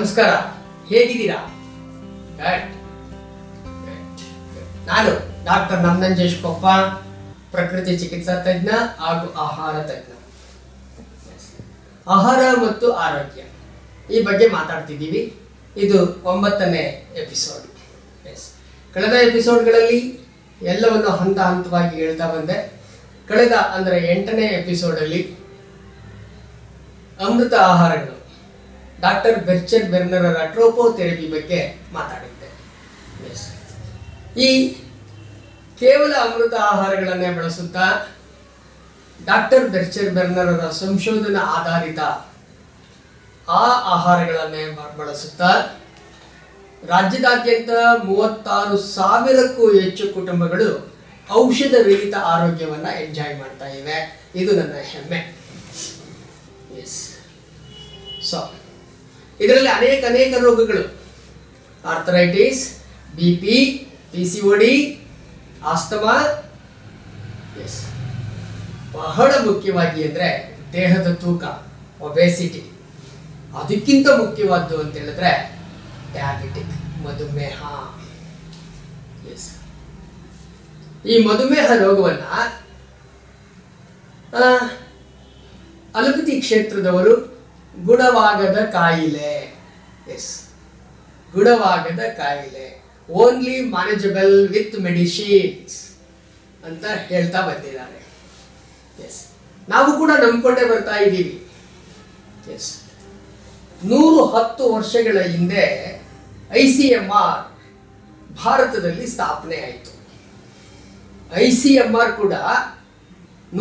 ನಮಸ್ಕಾರ ಹೇಗಿದ್ದೀರಾ ಗಟ್ ನಾನು ಡಾಕ್ಟರ್ ನಂದನೇಶ್ ಕೊಪ್ಪ ಪ್ರಕೃತಿ ಚಿಕಿತ್ಸಾ ತಜ್ಞ ಹಾಗೂ ಆಹಾರ ತಜ್ಞ ಆಹಾರ ಮತ್ತು ಆರೋಗ್ಯ ಈ ಬಗ್ಗೆ ಮಾತಾಡ್ತಿದ್ದೀವಿ ಇದು 9ನೇ ಎಪಿಸೋಡ್ ಎಸ್ ಕಳೆದ ಎಪಿಸೋಡ್ಗಳಲ್ಲಿ ಎಲ್ಲವನ್ನೂ ಹಂತ ಹಂತವಾಗಿ ಹೇಳ್ತಾ ಬಂದೆ ಕಳೆದ ಅಂದ್ರೆ 8ನೇ ಎಪಿಸೋಡ್ ಅಲ್ಲಿ ಅಮೃತ ಆಹಾರಗಳು ಡಾಕ್ಟರ್ ಬಿರ್ಚರ್-ಬೆನ್ನರ್ ಅವರ ಟ್ರೋಪೋಥೆರಪಿ ಬಗ್ಗೆ ಮಾತಾಡಿದ್ದೆ ಎಸ್ ಈ ಕೇವಲ ಅಮೃತ ಆಹಾರಗಳನ್ನು ಬಳಸುತ್ತಾ ಡಾಕ್ಟರ್ ಬಿರ್ಚರ್-ಬೆನ್ನರ್ ಅವರ ಸಂಶೋಧನಾ ಆಧಾರಿತ ಆ ಆಹಾರಗಳನ್ನು ಬಳಸುತ್ತಾ ರಾಜ್ಯದಾದ್ಯಂತ 36,000ಕ್ಕೂ ಹೆಚ್ಚು ಕುಟುಂಬಗಳು ಔಷಧ ರಹಿತ ಆರೋಗ್ಯವನ್ನು ಎಂಜಾಯ್ ಮಾಡ್ತಾ ಇವೆ ಇದು ನನ್ನ ಹೆಮ್ಮೆ ಎಸ್ ಸೊ ಇದರಲ್ಲಿ ಅನೇಕ ರೋಗಗಳು arthritis BP PCOD asthma yes ಬಹಳ ಮುಖ್ಯವಾಗಿ ಅಂದರೆ ದೇಹದ ತೂಕ ಒಬೆಸಿಟಿ ಅದಕ್ಕಿಂತ ಮುಖ್ಯವಾದ್ದು ಅಂತ ಹೇಳಿದ್ರೆ ಡಯಾಬಿಟಿಕ್ ಮಧುಮೇಹ ಎಸ್ ಈ ಮಧುಮೇಹ ರೋಗವನ್ನು ಅಲೋಪತಿ ಕ್ಷೇತ್ರದವರು ಗುಣವಾಗದ ಕಾಯಿಲೆ ಎಸ್ ಗುಣವಾಗದ ಕಾಯಿಲೆ ಓನ್ಲಿ ಮ್ಯಾನೇಜಬಲ್ ವಿತ್ ಮೆಡಿಸಿನ್ಸ್ ಅಂತ ಹೇಳ್ತಾ ಬಂದಿದ್ದಾರೆ ಎಸ್ ನಾವು ಕೂಡ ನಂಬಿಕೊಂಡೇ ಬರ್ತಾ ಇದ್ದೀವಿ ಎಸ್ 110 ವರ್ಷಗಳ ಹಿಂದೆ ICMR ಭಾರತದಲ್ಲಿ ಸ್ಥಾಪನೆ ಆಯಿತು ICMR ಕೂಡ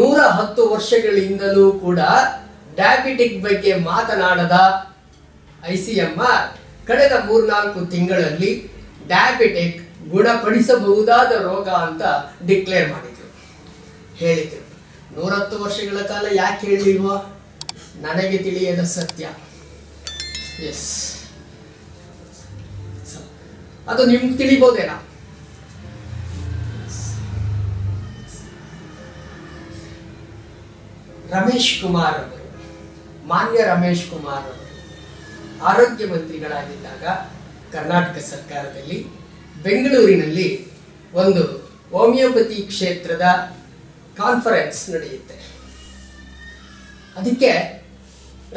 110 ವರ್ಷಗಳಿಂದಲೂ ಕೂಡ ಡಯಾಬಿಟಿಕ್ ಬಗ್ಗೆ ಮಾತನಾಡದ ICMR ಕಳೆದ 3-4 ತಿಂಗಳಲ್ಲಿ ಡಯಾಬಿಟಿಕ್ ಗುಣಪಡಿಸಬಹುದಾದ ರೋಗ ಅಂತ ಡಿಕ್ಲೇರ್ ಮಾಡಿದರು ಹೇಳಿದರು 110 ವರ್ಷಗಳ ಕಾಲ ಯಾಕೆ ಹೇಳಿಲ್ವೋ ನನಗೆ ತಿಳಿಯದ ಸತ್ಯ ಎಸ್ ಅದು ನಿಮ್ಗೆ ತಿಳಿಬೋದೇನಾ ರಮೇಶ್ ಕುಮಾರ್ ಅವರು ಮಾನ್ಯ ರಮೇಶ್ ಕುಮಾರ್ ಅವರು ಆರೋಗ್ಯ ಮಂತ್ರಿಗಳಾಗಿದ್ದಾಗ ಕರ್ನಾಟಕ ಸರ್ಕಾರದಲ್ಲಿ ಬೆಂಗಳೂರಿನಲ್ಲಿ ಒಂದು ಹೋಮಿಯೋಪತಿ ಕ್ಷೇತ್ರದ ಕಾನ್ಫರೆನ್ಸ್ ನಡೆಯುತ್ತೆ ಅದಕ್ಕೆ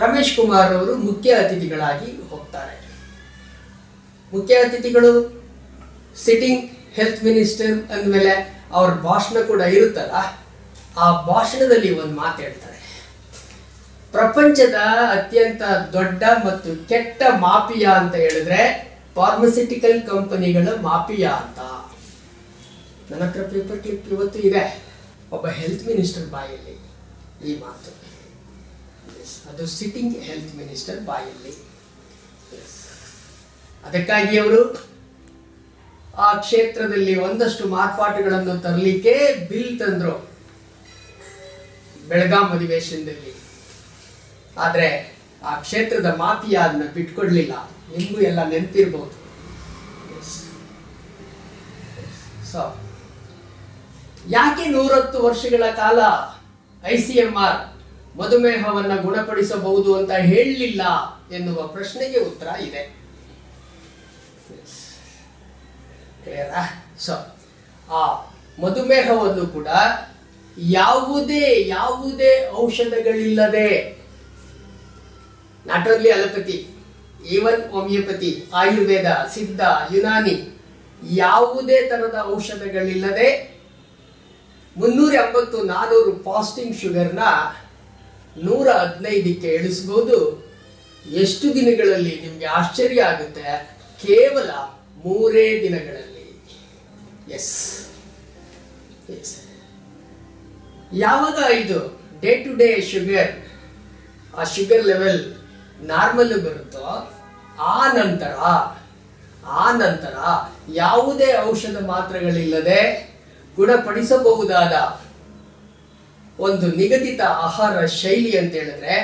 ರಮೇಶ್ ಕುಮಾರ್ ಅವರು ಮುಖ್ಯ ಅತಿಥಿಗಳಾಗಿ ಹೋಗ್ತಾರೆ ಮುಖ್ಯ ಅತಿಥಿಗಳು ಸಿಟಿಂಗ್ ಹೆಲ್ತ್ ಮಿನಿಸ್ಟರ್ ಅಂದಮೇಲೆ ಅವ್ರ ಭಾಷಣ ಕೂಡ ಇರುತ್ತಲ್ಲ ಆ ಭಾಷಣದಲ್ಲಿ ಒಂದು ಮಾತು ಹೇಳ್ತಾರೆ ಪ್ರಪಂಚದ ಅತ್ಯಂತ ದೊಡ್ಡ ಮತ್ತು ಕೆಟ್ಟ ಮಾಫಿಯಾ ಅಂತ ಹೇಳಿದ್ರೆ ಫಾರ್ಮಸ್ಯೂಟಿಕಲ್ ಕಂಪನಿಗಳ ಮಾಫಿಯಾ ಅಂತ ನನ್ನ ಹತ್ರ ಪೇಪರ್ ಕ್ಲಿಪ್ ಇವತ್ತು ಇದೆ ಒಬ್ಬ ಹೆಲ್ತ್ ಮಿನಿಸ್ಟರ್ ಬಾಯಲ್ಲಿ ಈ ಮಾತು ಅದು ಸಿಟಿಂಗ್ ಹೆಲ್ತ್ ಮಿನಿಸ್ಟರ್ ಬಾಯಲ್ಲಿ ಅದಕ್ಕಾಗಿ ಅವರು ಆ ಕ್ಷೇತ್ರದಲ್ಲಿ ಒಂದಷ್ಟು ಮಾರ್ಪಾಟುಗಳನ್ನು ತರಲಿಕ್ಕೆ ಬಿಲ್ ತಂದರು ಬೆಳಗಾಂ ಅಧಿವೇಶನದಲ್ಲಿ ಆದರೆ ಆ ಕ್ಷೇತ್ರದ ಮಾಫಿಯಾ ಅದನ್ನ ಬಿಟ್ಕೊಡ್ಲಿಲ್ಲ ನಿಮಗೂ ಎಲ್ಲ ನೆನಪಿರ್ಬೋದು ಸೊ ಯಾಕೆ 110 ವರ್ಷಗಳ ಕಾಲ ICMR ಮಧುಮೇಹವನ್ನು ಗುಣಪಡಿಸಬಹುದು ಅಂತ ಹೇಳಲಿಲ್ಲ ಎನ್ನುವ ಪ್ರಶ್ನೆಗೆ ಉತ್ತರ ಇದೆ ಸೊ ಆ ಮಧುಮೇಹವನ್ನು ಕೂಡ ಯಾವುದೇ ಔಷಧಗಳಿಲ್ಲದೆ not only allopathy even homeopathy Ayurveda Siddha Unani ಯಾವುದೇ ಥರದ ಔಷಧಗಳಿಲ್ಲದೆ 380-400 ಫಾಸ್ಟಿಂಗ್ ಶುಗರ್ನ 115ಕ್ಕೆ ಇಳಿಸಬಹುದು ಎಷ್ಟು ದಿನಗಳಲ್ಲಿ ನಿಮಗೆ ಆಶ್ಚರ್ಯ ಆಗುತ್ತೆ ಕೇವಲ 3 ದಿನಗಳಲ್ಲಿ ಎಸ್ ಎಸ್ ಯಾವಾಗ ಇದು ಡೇ ಟು ಡೇ ಶುಗರ್ ಆ ಶುಗರ್ ಲೆವೆಲ್ ನಾರ್ಮಲ್ ಬರುತ್ತೋ ಆ ನಂತರ ಯಾವುದೇ ಔಷಧ ಮಾತ್ರೆಗಳಿಲ್ಲದೆ ಗುಣಪಡಿಸಬಹುದಾದ ಒಂದು ನಿಗದಿತ ಆಹಾರ ಶೈಲಿ ಅಂತ ಹೇಳಿದ್ರೆ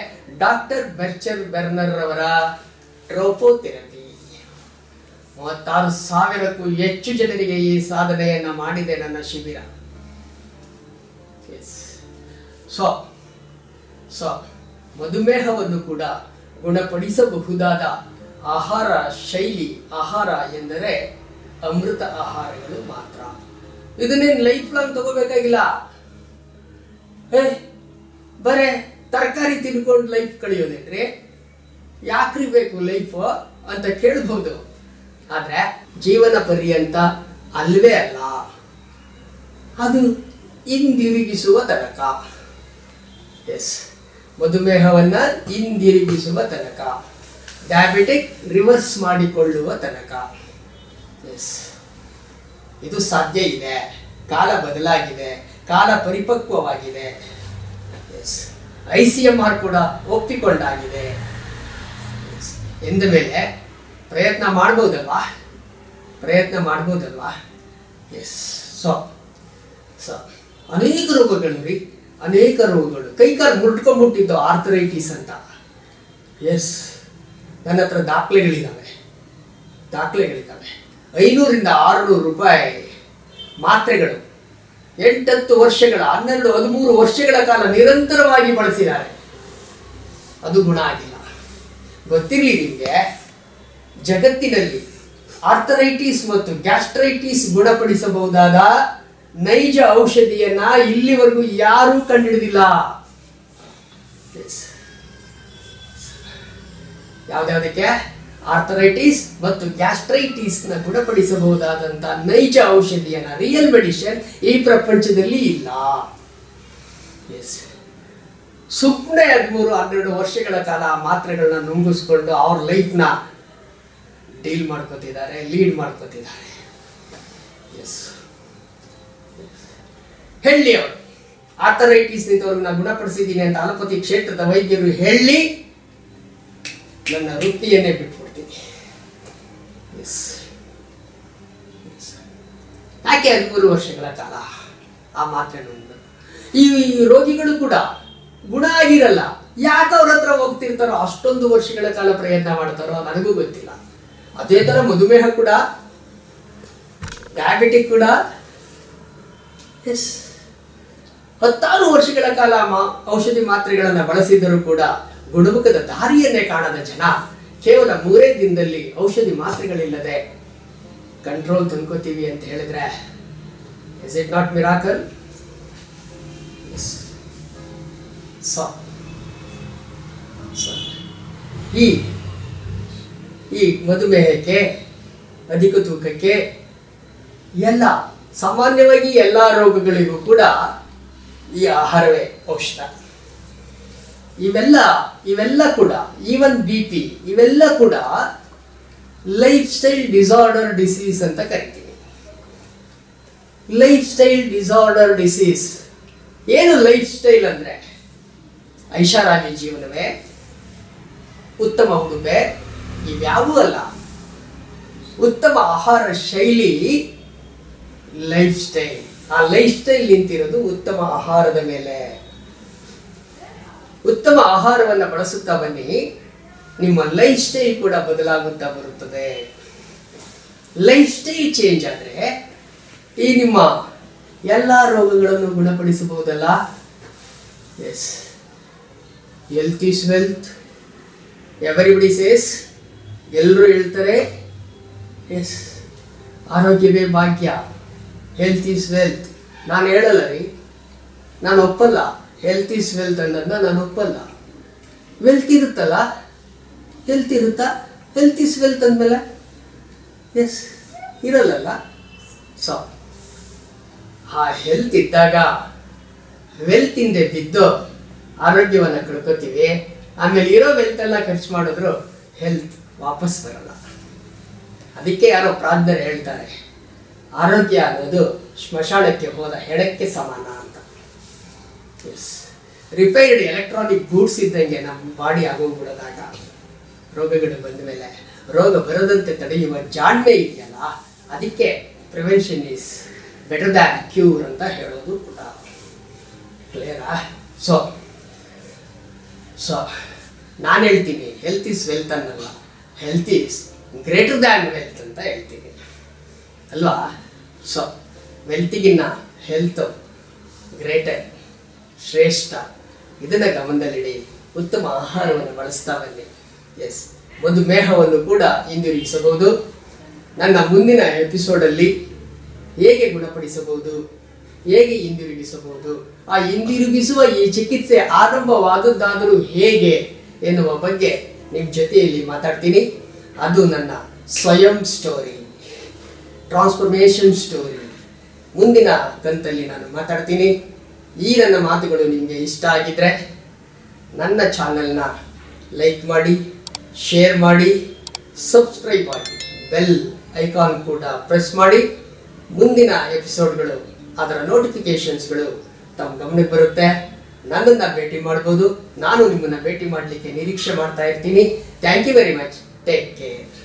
ಡಾಕ್ಟರ್ ಬಿರ್ಚರ್-ಬೆನ್ನರ್ ಅವರ ಟ್ರೋಪೋಥೆರಪಿ 36,000ಕ್ಕೂ ಹೆಚ್ಚು ಜನರಿಗೆ ಈ ಸಾಧನೆಯನ್ನು ಮಾಡಿದೆ ನನ್ನ ಶಿಬಿರ ಸೊ ಮಧುಮೇಹವನ್ನು ಕೂಡ ಗುಣಪಡಿಸಬಹುದಾದ ಆಹಾರ ಶೈಲಿ ಆಹಾರ ಎಂದರೆ ಅಮೃತ ಆಹಾರಗಳು ಮಾತ್ರ. ಇದನ್ನೇನು ಲೈಫ್ ಲಾಂಗ್ ತಗೋಬೇಕಾಗಿಲ್ಲ. ಬರೇ ತರಕಾರಿ ತಿನ್ಕೊಂಡು ಲೈಫ್ ಕಳೆಯೋದೇನ್ರಿ, ಯಾಕ್ರಿ ಬೇಕು ಲೈಫ್ ಅಂತ ಕೇಳಬಹುದು. ಆದರೆ ಜೀವನ ಪರ್ಯಂತ ಅಲ್ವೇ ಅಲ್ಲ, ಅದು ಹಿಂದಿರುಗಿಸುವ ತನಕ. ಎಸ್, ಮಧುಮೇಹವನ್ನು ಹಿಂದಿರುಗಿಸುವ ತನಕ, ಡಯಾಬಿಟಿಕ್ ರಿವರ್ಸ್ ಮಾಡಿಕೊಳ್ಳುವ ತನಕ. ಎಸ್, ಇದು ಸಾಧ್ಯ ಇದೆ. ಕಾಲ ಬದಲಾಗಿದೆ, ಕಾಲ ಪರಿಪಕ್ವವಾಗಿದೆ. ಎಸ್, ICMR ಕೂಡ ಒಪ್ಪಿಕೊಂಡಾಗಿದೆ ಎಂದ ಮೇಲೆ ಪ್ರಯತ್ನ ಮಾಡ್ಬೋದಲ್ವಾ. ಎಸ್, ಸೊ ಅನೇಕ ರೋಗಗಳು ಕೈಕಾಲು ಮುಟ್ಕೊಂಡ್ಬಿಟ್ಟಿದ್ದು ಆರ್ಥರೈಟಿಸ್ ಅಂತ. ಎಸ್, ನನ್ನ ಹತ್ರ ದಾಖಲೆಗಳಿದ್ದಾವೆ. 500 ರಿಂದ 600 ರೂಪಾಯಿ ಮಾತ್ರೆಗಳು 8-10 ವರ್ಷಗಳ 12-13 ವರ್ಷಗಳ ಕಾಲ ನಿರಂತರವಾಗಿ ಬಳಸಿದ್ದಾರೆ. ಅದು ಗುಣ ಆಗಿಲ್ಲ. ಗೊತ್ತಿರಲಿ ನಿಮಗೆ, ಜಗತ್ತಿನಲ್ಲಿ ಆರ್ಥರೈಟಿಸ್ ಮತ್ತು ಗ್ಯಾಸ್ಟ್ರೈಟಿಸ್ ಗುಣಪಡಿಸಬಹುದಾದ ನೈಜ ಔಷಧಿಯನ್ನ ಇಲ್ಲಿವರೆಗೂ ಯಾರೂ ಕಂಡುಹಿಡಿದಿಲ್ಲ. ಯಾವುದಕ್ಕೆ ಆರ್ಥರೈಟಿಸ್ ಮತ್ತು ಗ್ಯಾಸ್ಟ್ರೈಟಿಸ್ನ ಗುಣಪಡಿಸಬಹುದಾದಂಥ ನೈಜ ಔಷಧಿಯನ್ನು, ರಿಯಲ್ ಮೆಡಿಷನ್, ಈ ಪ್ರಪಂಚದಲ್ಲಿ ಇಲ್ಲ. ಎಸ್, ಸುಮ್ಮನೆ 13-12 ವರ್ಷಗಳ ಕಾಲ ಆ ಮಾತ್ರೆಗಳನ್ನ ನುಂಗಿಸ್ಕೊಂಡು ಅವ್ರ ಲೈಫ್ನ ಡೀಲ್ ಮಾಡ್ಕೋತಿದ್ದಾರೆ, ಲೀಡ್ ಮಾಡ್ಕೋತಿದ್ದಾರೆ. ಎಸ್, ಹೆಳ್ಳಿ ಅವರು ಆರ್ಥರೈಟಿಸ್ನಿಂದ ಅವ್ರನ್ನ ಗುಣಪಡಿಸಿದ್ದೀನಿ ಅಂತ ಅಲೋಪತಿ ಕ್ಷೇತ್ರದ ವೈದ್ಯರು ಹೇಳಿ ನನ್ನ ವೃತ್ತಿಯನ್ನೇ ಬಿಟ್ಬಿಡ್ತೀನಿ. ಎಸ್, ಯಾಕೆ 13 ವರ್ಷಗಳ ಕಾಲ ಆ ಮಾತನ್ನು? ಈ ರೋಗಿಗಳು ಕೂಡ ಗುಣ ಆಗಿರಲ್ಲ. ಯಾಕೆ ಅವ್ರ ಹತ್ರ ಹೋಗ್ತಿರ್ತಾರೋ, ಅಷ್ಟೊಂದು ವರ್ಷಗಳ ಕಾಲ ಪ್ರಯತ್ನ ಮಾಡ್ತಾರೋ ನನಗೂ ಗೊತ್ತಿಲ್ಲ. ಅದೇ ಥರ ಮಧುಮೇಹ ಕೂಡ, ಡಯಾಬಿಟಿಕ್ ಕೂಡ. ಎಸ್, 16 ವರ್ಷಗಳ ಕಾಲ ಔಷಧಿ ಮಾತ್ರೆಗಳನ್ನು ಬಳಸಿದರೂ ಕೂಡ ಗುಣಮುಖದ ದಾರಿಯನ್ನೇ ಕಾಣದ ಜನ ಕೇವಲ 3 ದಿನದಲ್ಲಿ ಔಷಧಿ ಮಾತ್ರೆಗಳಿಲ್ಲದೆ ಕಂಟ್ರೋಲ್ ತಂದ್ಕೋತೀವಿ ಅಂತ ಹೇಳಿದ್ರೆ, ಇಸ್ ಇಟ್ ನಾಟ್ ಮಿರಾಕಲ್? ಈ ಮಧುಮೇಹಕ್ಕೆ, ಅಧಿಕ ತೂಕಕ್ಕೆ, ಎಲ್ಲ ಸಾಮಾನ್ಯವಾಗಿ ಎಲ್ಲ ರೋಗಗಳಿಗೂ ಕೂಡ ಈ ಆಹಾರವೇ ಔಷಧ. ಇವೆಲ್ಲ ಕೂಡ, ಈವನ್ BP, ಇವೆಲ್ಲ ಕೂಡ ಲೈಫ್ ಸ್ಟೈಲ್ ಡಿಸಾರ್ಡರ್ ಡಿಸೀಸ್ ಅಂತ ಕರಿತೀವಿ. ಲೈಫ್ ಸ್ಟೈಲ್ ಡಿಸಾರ್ಡರ್ ಡಿಸೀಸ್ ಏನು? ಲೈಫ್ ಸ್ಟೈಲ್ ಅಂದರೆ ಐಷಾರಾಮಿ ಜೀವನವೇ, ಉತ್ತಮ ಉಡುಪೆ, ಇವ್ಯಾವೂ ಅಲ್ಲ. ಉತ್ತಮ ಆಹಾರ ಶೈಲಿ ಲೈಫ್ ಸ್ಟೈಲ್. ಆ ಲೈಫ್ ಸ್ಟೈಲ್ ನಿಂತಿರೋದು ಉತ್ತಮ ಆಹಾರದ ಮೇಲೆ. ಉತ್ತಮ ಆಹಾರವನ್ನು ಬಳಸುತ್ತಾ ಬನ್ನಿ, ನಿಮ್ಮ ಲೈಫ್ ಸ್ಟೈಲ್ ಕೂಡ ಬದಲಾಗುತ್ತಾ ಬರುತ್ತದೆ. ಲೈಫ್ ಸ್ಟೈಲ್ ಚೇಂಜ್ ಆದರೆ ಈ ನಿಮ್ಮ ಎಲ್ಲ ರೋಗಗಳನ್ನು ಗುಣಪಡಿಸಬಹುದಲ್ಲ. Yes, health is wealth, everybody says, ಎಲ್ಲರೂ ಹೇಳ್ತಾರೆ. ಎಸ್, ಆರೋಗ್ಯವೇ ಭಾಗ್ಯ, ಹೆಲ್ತ್ ಈಸ್ ವೆಲ್ತ್. ನಾನು ಹೇಳಲ್ಲ ರೀ, ನಾನು ಒಪ್ಪಲ್ಲ. ಹೆಲ್ತ್ ಈಸ್ ವೆಲ್ತ್ ಅನ್ನೋದನ್ನ ನಾನು ಒಪ್ಪಲ್ಲ. ವೆಲ್ತ್ ಇರುತ್ತಲ್ಲ, ಹೆಲ್ತ್ ಇರುತ್ತಾ? ಹೆಲ್ತ್ ಈಸ್ ವೆಲ್ತ್ ಅಂದಮೇಲೆ ಎಸ್ ಇರಲ್ಲ. ಸೊ ಆ ಹೆಲ್ತ್ ಇದ್ದಾಗ ವೆಲ್ತಿಂದ ಬಿದ್ದು ಆರೋಗ್ಯವನ್ನು ಕಳ್ಕೊತೀವಿ. ಆಮೇಲೆ ಇರೋ ವೆಲ್ತೆಲ್ಲ ಖರ್ಚು ಮಾಡಿದ್ರು ಹೆಲ್ತ್ ವಾಪಸ್ ಬರಲ್ಲ. ಅದಕ್ಕೆ ಯಾರೋ ಪ್ರಾಜ್ಞರು ಹೇಳ್ತಾರೆ, ಆರೋಗ್ಯ ಅನ್ನೋದು ಸ್ಮಶಾನಕ್ಕೆ ಹೋದ ಹೆಣಕ್ಕೆ ಸಮಾನ ಅಂತ. ಎಸ್, ರಿಪೇರ್ಡ್ ಎಲೆಕ್ಟ್ರಾನಿಕ್ ಗೂಡ್ಸ್ ಇದ್ದಂಗೆ ನಮ್ಮ ಬಾಡಿ ಆಗೋಗ್ಬಿಡೋದಾಗ, ರೋಗಗಳು ಬಂದ ಮೇಲೆ ರೋಗ ಬರದಂತೆ ತಡೆಯುವ ಜಾಣ್ಮೆ ಇದೆಯಲ್ಲ, ಅದಕ್ಕೆ prevention is better than cure ಅಂತ ಹೇಳೋದು ಕೂಡ. ಕ್ಲಿಯರಾ? ಸೊ ನಾನು ಹೇಳ್ತೀನಿ, ಹೆಲ್ತ್ ಈಸ್ ವೆಲ್ತ್ ಅನ್ನಲ್ಲ, health is greater than wealth ಅಂತ ಹೇಳ್ತೀನಿ ಅಲ್ವಾ. ಸೊ ವೆಲ್ತಿಗಿನ್ನ ಹೆಲ್ತ್ ಗ್ರೇಟರ್, ಶ್ರೇಷ್ಠ. ಇದನ್ನು ಗಮನದಲ್ಲಿಡಿ, ಉತ್ತಮ ಆಹಾರವನ್ನು ಬಳಸ್ತಾ ಬನ್ನಿ. ಎಸ್, ಒಂದು ಮೇಹವನ್ನು ಕೂಡ ಹಿಂದಿರುಗಿಸಬಹುದು. ನನ್ನ ಮುಂದಿನ ಎಪಿಸೋಡಲ್ಲಿ ಹೇಗೆ ಗುಣಪಡಿಸಬಹುದು, ಹೇಗೆ ಹಿಂದಿರುಗಿಸಬಹುದು, ಆ ಹಿಂದಿರುಗಿಸುವ ಈ ಚಿಕಿತ್ಸೆ ಆರಂಭವಾದದ್ದಾದರೂ ಹೇಗೆ ಎನ್ನುವ ಬಗ್ಗೆ ನಿಮ್ಮ ಜೊತೆಯಲ್ಲಿ ಮಾತಾಡ್ತೀನಿ. ಅದು ನನ್ನ ಸ್ವಯಂ ಸ್ಟೋರಿ, ಟ್ರಾನ್ಸ್ಫಾರ್ಮೇಷನ್ ಸ್ಟೋರಿ. ಮುಂದಿನ ಕಂತಲ್ಲಿ ನಾನು ಮಾತಾಡ್ತೀನಿ. ಈ ನನ್ನ ಮಾತುಗಳು ನಿಮಗೆ ಇಷ್ಟ ಆಗಿದ್ರೆ ನನ್ನ ಚಾನಲ್ನ ಲೈಕ್ ಮಾಡಿ, ಶೇರ್ ಮಾಡಿ, ಸಬ್ಸ್ಕ್ರೈಬ್ ಮಾಡಿ, ಬೆಲ್ ಐಕಾನ್ ಕೂಡ ಪ್ರೆಸ್ ಮಾಡಿ. ಮುಂದಿನ ಎಪಿಸೋಡ್ಗಳು, ಅದರ ನೋಟಿಫಿಕೇಷನ್ಸ್ಗಳು ತಮ್ಮ ಗಮನಕ್ಕೆ ಬರುತ್ತೆ. ನನ್ನನ್ನು ಭೇಟಿ ಮಾಡ್ಬೋದು. ನಾನು ನಿಮ್ಮನ್ನು ಭೇಟಿ ಮಾಡಲಿಕ್ಕೆ ನಿರೀಕ್ಷೆ ಮಾಡ್ತಾ ಇರ್ತೀನಿ. Thank you very much. Take care.